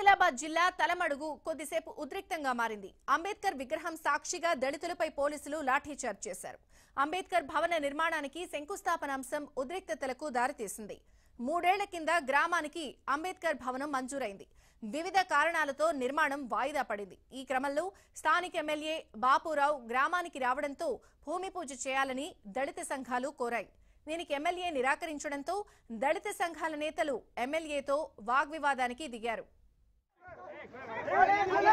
ఆదిలాబాద్ జిల్లా తలమడుగు కొద్దిసేపు ఉద్రిక్తంగా మారింది. అంబేద్కర్ విగ్రహం సాక్షిగా దళితులపై పోలీసులు లాఠీ చార్జ్ చేశారు. అంబేద్కర్ భవన నిర్మాణానికి శంకుస్థాపన అంశం ఉద్రిక్తతలకు దారితీసింది. 3 ఏళ్ల కింద గ్రామానికి అంబేద్కర్ భవనం మంజూరైంది. వివిధ కారణాలతో నిర్మాణం వాయిదా పడింది. ఈ క్రమంలో స్థానిక ఎమ్మెల్యే బాపురావు గ్రామానికి రావడంతో భూమి పూజ చేయాలని దళిత సంఘాలు కోరాయి. దీనికి ఎమ్మెల్యే నిరాకరించడంతో దళిత సంఘాల నేతలు ఎమ్మెల్యేతో వాగ్వివాదానికి దిగారు. ఎమ్మెల్యే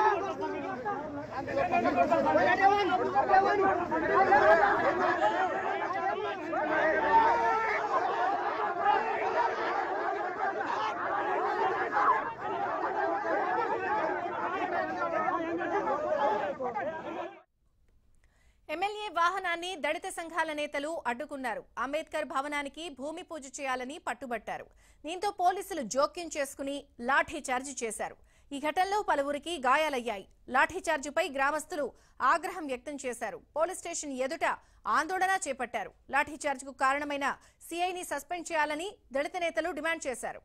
వాహనాన్ని దళిత సంఘాల నేతలు అడ్డుకున్నారు. అంబేద్కర్ భవనానికి భూమి పూజ చేయాలని పట్టుబట్టారు. దీంతో పోలీసులు జోక్యం చేసుకుని లాఠీచార్జి చేశారు. ఈ ఘటనలో పలువురికి గాయాలయ్యాయి. లాఠీచార్జిపై గ్రామస్తులు ఆగ్రహం వ్యక్తం చేశారు. పోలీస్ స్టేషన్ ఎదుట ఆందోళన చేపట్టారు. లాఠీచార్జికు కారణమైన సిఐని సస్పెండ్ చేయాలని దళిత నేతలు డిమాండ్ చేశారు.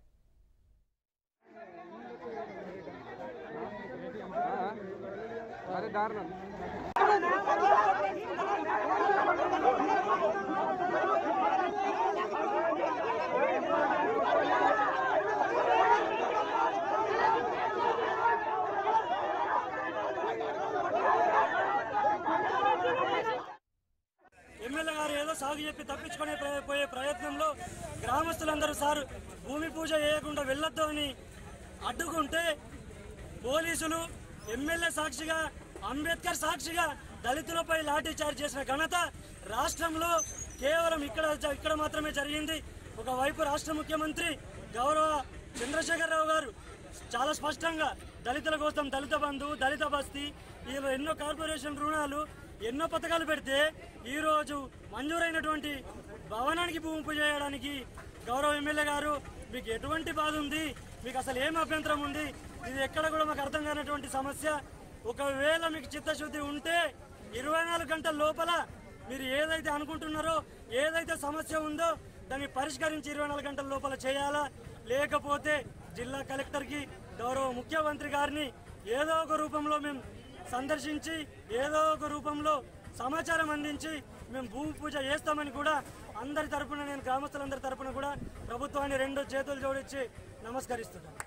ఎమ్మెల్యే గారు ఏదో సాగు చెప్పి తప్పించుకునే పోయే ప్రయత్నంలో గ్రామస్తులందరూ సార్ భూమి పూజ చేయకుండా వెళ్ళొద్దు అని అడ్డుకుంటే పోలీసులు ఎమ్మెల్యే సాక్షిగా అంబేద్కర్ సాక్షిగా దళితులపై లాఠీ చార్జ్ చేసిన ఘనత రాష్ట్రంలో కేవలం ఇక్కడ మాత్రమే జరిగింది. ఒకవైపు రాష్ట్ర ముఖ్యమంత్రి గౌరవ చంద్రశేఖరరావు గారు చాలా స్పష్టంగా దళితుల కోసం దళిత బంధు, దళిత బస్తీ, వీళ్ళు ఎన్నో కార్పొరేషన్ రుణాలు, ఎన్నో పథకాలు పెడితే ఈరోజు మంజూరైనటువంటి భవనానికి భూమి పూజ చేయడానికి గౌరవ ఎమ్మెల్యే గారు మీకు ఎటువంటి బాధ ఉంది, మీకు అసలు ఏం అభ్యంతరం ఉంది, ఇది ఎక్కడ కూడా మాకు అర్థం కానటువంటి సమస్య. ఒకవేళ మీకు చిత్తశుద్ధి ఉంటే 24 గంటల లోపల మీరు ఏదైతే అనుకుంటున్నారో, ఏదైతే సమస్య ఉందో దాన్ని పరిష్కరించి 24 గంటల లోపల చేయాలా, లేకపోతే జిల్లా కలెక్టర్కి గౌరవ ముఖ్యమంత్రి గారిని ఏదో ఒక రూపంలో మేము సందర్శించి ఏదో ఒక రూపంలో సమాచారం అందించి మేము భూమి పూజ చేస్తామని కూడా అందరి తరఫున, నేను గ్రామస్తులందరి తరఫున కూడా ప్రభుత్వాన్ని 2 చేతులు జోడించి నమస్కరిస్తున్నాను.